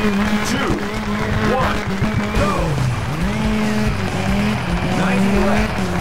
3, 2, 1, go! 90 left.